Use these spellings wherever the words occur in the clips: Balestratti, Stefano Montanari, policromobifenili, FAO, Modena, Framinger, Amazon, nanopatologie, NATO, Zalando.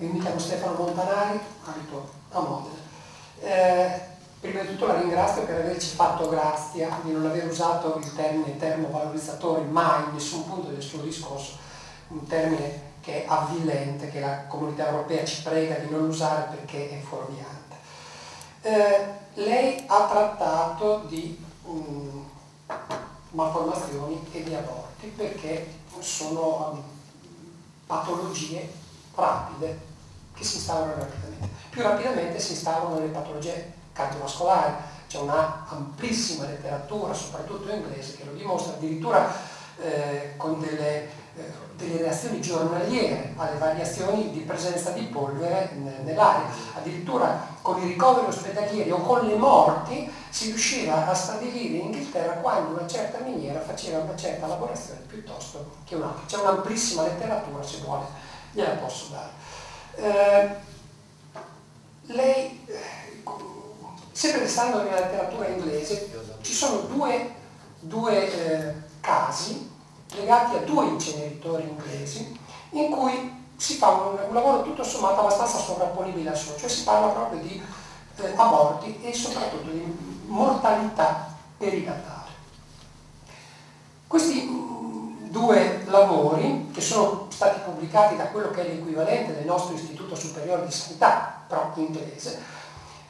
invitiamo Stefano Montanari a Modena. Prima di tutto la ringrazio per averci fatto grazia di non aver usato il termine termovalorizzatori mai in nessun punto del suo discorso, un termine che è avvilente, che la comunità europea ci prega di non usare perché è fuorviante. Lei ha trattato di malformazioni e di aborti perché sono patologie rapide che si instaurano rapidamente. Più rapidamente si instaurano le patologie cardiovascolari, c'è una amplissima letteratura, soprattutto inglese, che lo dimostra, addirittura con delle reazioni giornaliere alle variazioni di presenza di polvere nell'aria, addirittura con i ricoveri ospedalieri o con le morti si riusciva a stabilire in Inghilterra quando una certa miniera faceva una certa lavorazione piuttosto che un'altra. C'è un'amplissima letteratura, se vuole gliela posso dare. Lei, sempre restando nella letteratura inglese, ci sono due casi legati a due inceneritori inglesi in cui si fa un lavoro tutto sommato abbastanza sovrapponibile al suo, cioè si parla proprio di aborti e soprattutto di mortalità perinatale. Questi due lavori, che sono stati pubblicati da quello che è l'equivalente del nostro Istituto Superiore di Sanità, però inglese,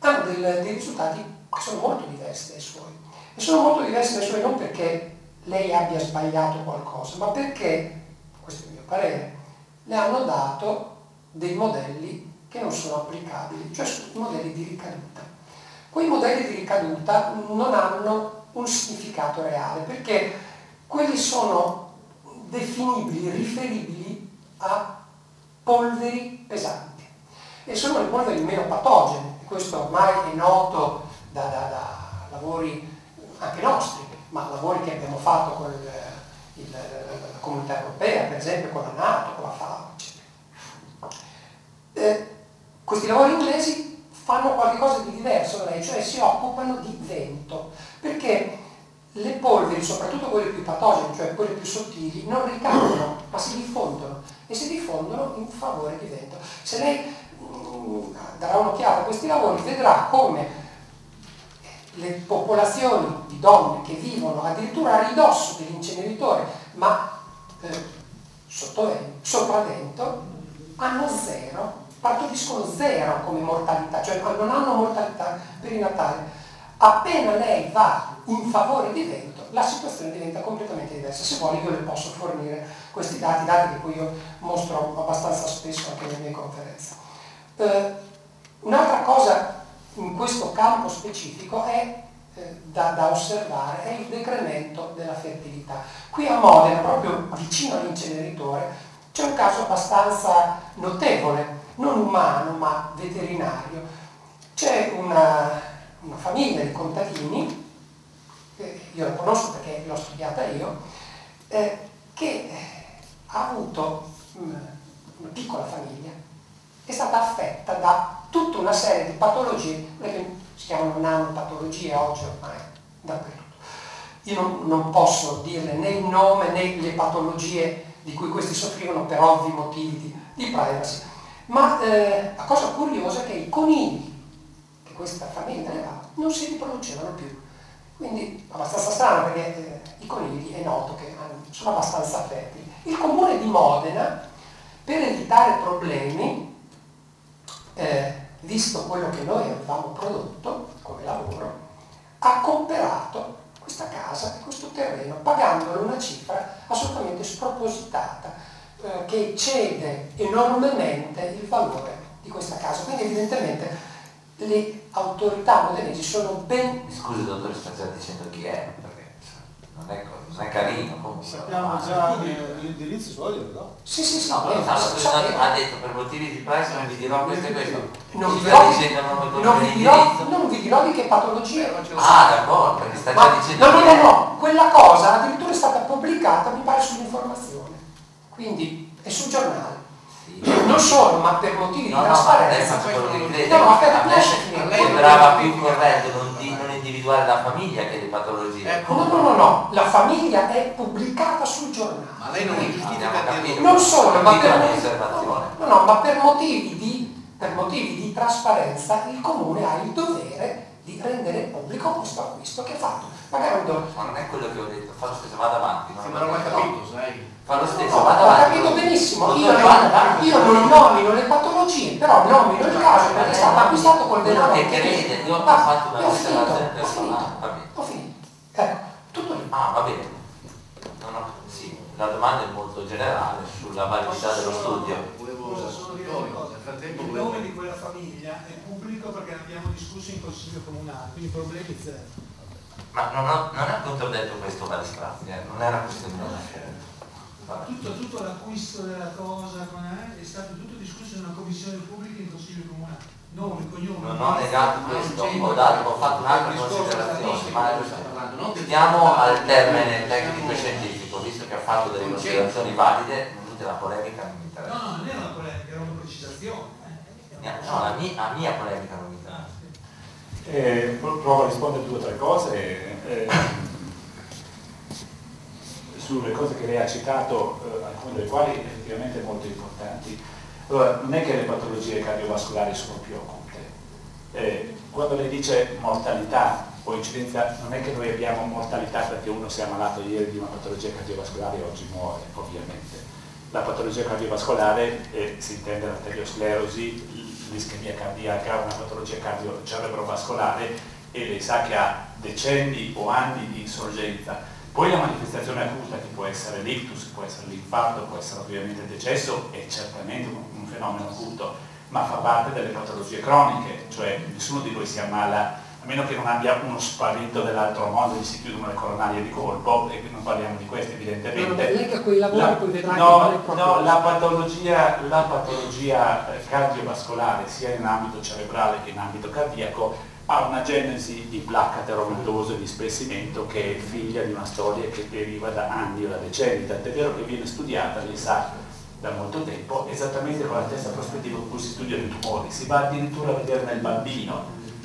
hanno dei risultati che sono molto diversi dai suoi. E sono molto diversi dai suoi non perché lei abbia sbagliato qualcosa, ma perché, questo è il mio parere, le hanno dato dei modelli che non sono applicabili, cioè sono modelli di ricaduta. Quei modelli di ricaduta non hanno un significato reale, perché quelli sono definibili, riferibili a polveri pesanti, e sono le polveri meno patogene, e questo ormai è noto da lavori anche nostri, ma lavori che abbiamo fatto con la comunità europea, per esempio con la NATO, con la FAO, eccetera. Questi lavori inglesi fanno qualcosa di diverso da lei, cioè si occupano di vento, perché le polveri, soprattutto quelle più patogene, cioè quelle più sottili, non ricadono, ma si diffondono, e si diffondono in favore di vento. Se lei darà un'occhiata a questi lavori, vedrà come le popolazioni di donne che vivono addirittura a ridosso dell'inceneritore, ma sopra vento, hanno zero, partoriscono zero come mortalità, cioè non hanno mortalità perinatale. Appena lei va in favore di vento, la situazione diventa completamente diversa. Se vuole io le posso fornire questi dati che poi io mostro abbastanza spesso anche nelle mie conferenze. Un'altra cosa in questo campo specifico è da osservare è il decremento della fertilità. Qui a Modena, proprio vicino all'inceneritore, c'è un caso abbastanza notevole, non umano ma veterinario. C'è una famiglia di contadini, io la conosco perché l'ho studiata io, che ha avuto una piccola famiglia, è stata affetta da tutta una serie di patologie, che si chiamano nanopatologie oggi ormai dappertutto. Io non posso dirle né il nome né le patologie di cui questi soffrivano per ovvi motivi di privacy, ma la cosa curiosa è che i conigli che questa famiglia aveva non si riproducevano più, quindi abbastanza strano perché i conigli è noto che sono abbastanza fertili. Il comune di Modena, per evitare problemi, visto quello che noi avevamo prodotto come lavoro, ha comprato questa casa e questo terreno pagandolo una cifra assolutamente spropositata che eccede enormemente il valore di questa casa. Quindi evidentemente le autorità modenesi sono ben... Scusi dottore, sta già dicendo chi è, perché non è carino comunque. Sappiamo già l'indirizzo suo, no? Sì, no, ha detto per motivi di privacy non vi dirò questo e questo. Non vi dirò di che patologie. D'accordo, perché sta già dicendo. No, quella cosa addirittura è stata pubblicata, mi pare, sull'informazione. Quindi è sul giornale. non solo, ma per motivi di trasparenza. A me sembrava più corretto non individuare la famiglia che le patologie. No, la famiglia è pubblicata sul giornale. Ma lei non giustifica. Non solo, ma per motivi di trasparenza il comune ha il dovere di rendere pubblico questo acquisto che è fatto. Magari ma non è quello che ho detto, fa lo stesso, vado avanti. Ma non l'ho capito, sai? Fa lo stesso, vado avanti. Ho capito benissimo, io non nomino le patologie, però nomino il caso perché è stato acquistato col denaro. Che crede, io ho fatto una osservazione personale. Ho finito. Ecco, tutto lì. Ah, va bene. Sì, la domanda è molto generale sulla validità dello studio. Volevo solo dire una cosa, nel frattempo il nome di quella famiglia è pubblico perché ne abbiamo discusso in consiglio comunale, quindi problemi zero. Ma non è controdetto questo Balestratti, non era questione di tutto l'acquisto della cosa è stato tutto discusso in una commissione pubblica in consiglio comunale, nome, cognome. Non ho negato questo, ho fatto un'altra considerazione, ma stiamo al termine tecnico e scientifico, visto che ha fatto delle considerazioni valide, non tutta la polemica non mi interessa. No, non era una polemica, era una precisazione. No, la mia polemica non mi interessa. Provo a rispondere due o tre cose sulle cose che lei ha citato, alcune delle quali effettivamente molto importanti. Allora, non è che le patologie cardiovascolari sono più occulte. Quando lei dice mortalità o incidenza, non è che noi abbiamo mortalità perché uno si è ammalato ieri di una patologia cardiovascolare e oggi muore, ovviamente. La patologia cardiovascolare si intende l'arteriosclerosi, l'ischemia cardiaca, una patologia cardio-cerebrovascolare, e lei sa che ha decenni o anni di insorgenza. Poi la manifestazione acuta, che può essere l'ictus, può essere l'infarto, può essere ovviamente il decesso, è certamente un fenomeno acuto, ma fa parte delle patologie croniche, cioè nessuno di noi si ammala, a meno che non abbia uno spavento dell'altro mondo, gli si chiudono le coronarie di colpo, e non parliamo di questo evidentemente. La patologia cardiovascolare, sia in ambito cerebrale che in ambito cardiaco, ha una genesi di placca ateromatosa e di spessimento che è figlia di una storia che deriva da anni o da decenni, tant'è vero che viene studiata, lei sa, da molto tempo, esattamente con la stessa prospettiva con cui si studiano i tumori, si va addirittura a vedere nel bambino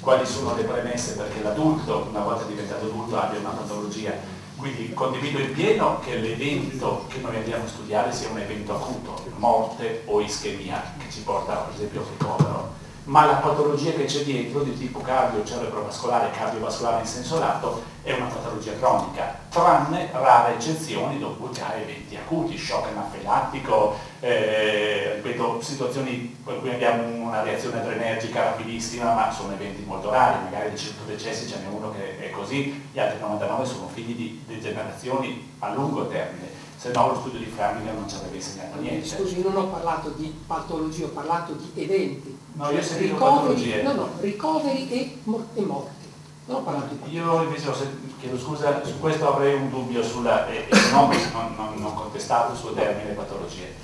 quali sono le premesse perché l'adulto, una volta diventato adulto, abbia una patologia. Quindi condivido in pieno che l'evento che noi andiamo a studiare sia un evento acuto, morte o ischemia, che ci porta ad esempio al ricovero, ma la patologia che c'è dietro di tipo cardio-cerebrovascolare, cardiovascolare in senso lato, è una patologia cronica, tranne rare eccezioni dopo che ha eventi acuti, shock anafilattico, ripeto, situazioni per cui abbiamo una reazione adrenergica rapidissima, ma sono eventi molto rari, magari di 100 decessi ce n'è uno che è così, gli altri 99 sono figli di degenerazioni a lungo termine, se no lo studio di Framinger non ci avrebbe insegnato niente. Scusi, non ho parlato di patologie, ho parlato di eventi. No, io ho sentito patologie. No, ricoveri e morti. Non ho parlato di patologie. Io invece chiedo scusa, su questo avrei un dubbio sulla non contestato il suo termine patologie.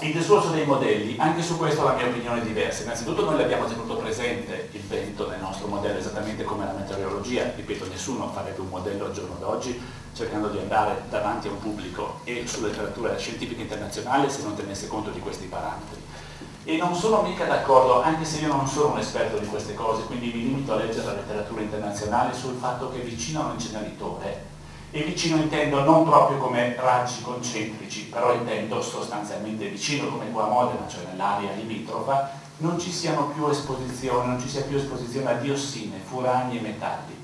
Il discorso dei modelli, anche su questo la mia opinione è diversa. Innanzitutto noi l'abbiamo tenuto presente il vento nel nostro modello, esattamente come la meteorologia. Ripeto, nessuno farebbe un modello al giorno d'oggi cercando di andare davanti a un pubblico e sulla letteratura scientifica internazionale se non tenesse conto di questi parametri. E non sono mica d'accordo, anche se io non sono un esperto di queste cose, quindi mi limito a leggere la letteratura internazionale, sul fatto che vicino a un inceneritore, e vicino intendo non proprio come raggi concentrici, però intendo sostanzialmente vicino come qua a Modena, cioè nell'area limitrofa, non ci sia più esposizione a diossine, furani e metalli,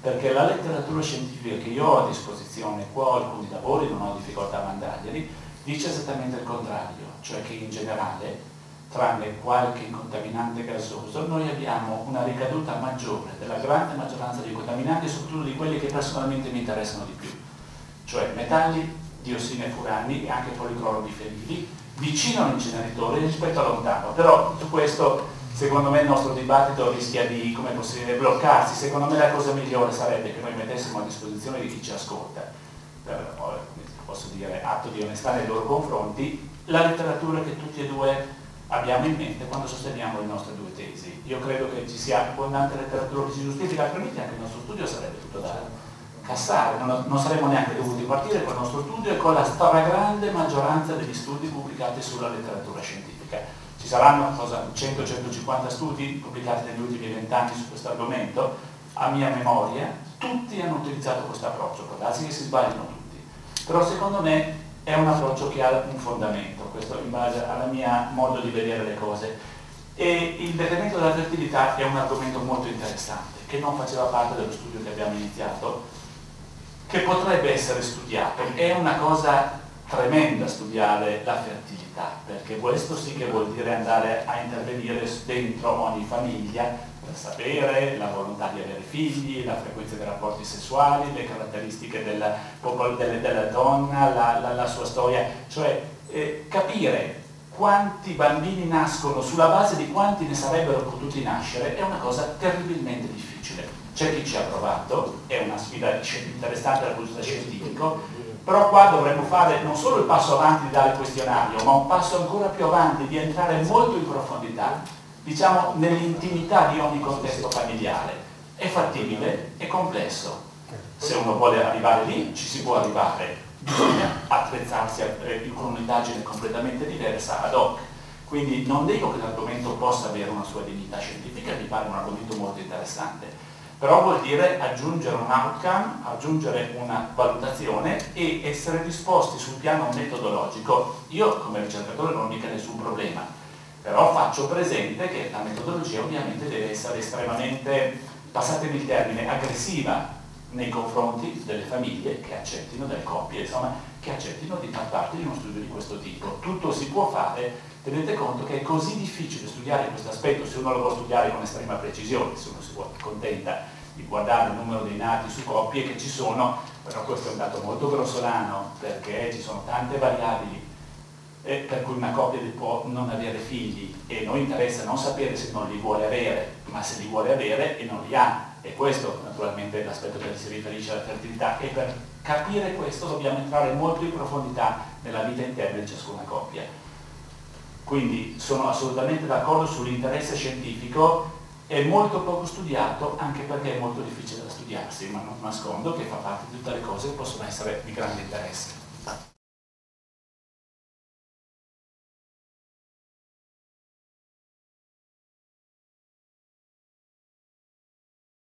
perché la letteratura scientifica che io ho a disposizione, qua ho alcuni lavori, non ho difficoltà a mandarglieli, dice esattamente il contrario, cioè che in generale, tranne qualche contaminante gassoso, noi abbiamo una ricaduta maggiore della grande maggioranza dei contaminanti, soprattutto di quelli che personalmente mi interessano di più, cioè metalli, diossine e furani e anche policromobifenili, vicino all'inceneritore rispetto a lontano. Però su questo, secondo me, il nostro dibattito rischia di, come possibile, bloccarsi. Secondo me la cosa migliore sarebbe che noi mettessimo a disposizione di chi ci ascolta, per, posso dire, atto di onestà nei loro confronti, la letteratura che tutti e due abbiamo in mente quando sosteniamo le nostre due tesi. Io credo che ci sia abbondante letteratura che ci giustifica, altrimenti anche il nostro studio sarebbe tutto da cassare, non saremmo neanche dovuti partire col nostro studio e con la stragrande maggioranza degli studi pubblicati sulla letteratura scientifica. Ci saranno 100-150 studi pubblicati negli ultimi 20 anni su questo argomento, a mia memoria, tutti hanno utilizzato questo approccio, può darsi che si sbagliano tutti, però secondo me è un approccio che ha un fondamento, questo in base al mio modo di vedere le cose. E il decremento della fertilità è un argomento molto interessante, che non faceva parte dello studio che abbiamo iniziato, che potrebbe essere studiato. È una cosa tremenda studiare la fertilità, perché questo sì che vuol dire andare a intervenire dentro ogni famiglia per sapere la volontà di avere figli, la frequenza dei rapporti sessuali, le caratteristiche della donna, la sua storia, cioè capire quanti bambini nascono sulla base di quanti ne sarebbero potuti nascere è una cosa terribilmente difficile. C'è chi ci ha provato, è una sfida interessante dal punto di vista scientifico, però qua dovremmo fare non solo il passo avanti di dare il questionario, ma un passo ancora più avanti di entrare molto in profondità, diciamo nell'intimità di ogni contesto familiare. È fattibile, è complesso. Se uno vuole arrivare lì, ci si può arrivare. Bisogna attrezzarsi con un'indagine completamente diversa, ad hoc. Quindi non dico che l'argomento possa avere una sua dignità scientifica, mi pare un argomento molto interessante, però vuol dire aggiungere un outcome, aggiungere una valutazione e essere disposti sul piano metodologico. Io come ricercatore non ho mica nessun problema, però faccio presente che la metodologia ovviamente deve essere estremamente, passatemi il termine, aggressiva nei confronti delle famiglie che accettino, delle coppie, insomma, che accettino di far parte di uno studio di questo tipo. Tutto si può fare, tenete conto che è così difficile studiare questo aspetto, se uno lo può studiare con estrema precisione, se uno si contenta di guardare il numero dei nati su coppie che ci sono, però questo è un dato molto grossolano perché ci sono tante variabili per cui una coppia può non avere figli e non interessa non sapere se non li vuole avere, ma se li vuole avere e non li ha. E questo naturalmente è l'aspetto che si riferisce alla fertilità, e per capire questo dobbiamo entrare molto in profondità nella vita interna di ciascuna coppia. Quindi sono assolutamente d'accordo sull'interesse scientifico, è molto poco studiato anche perché è molto difficile da studiarsi, ma non nascondo che fa parte di tutte le cose che possono essere di grande interesse.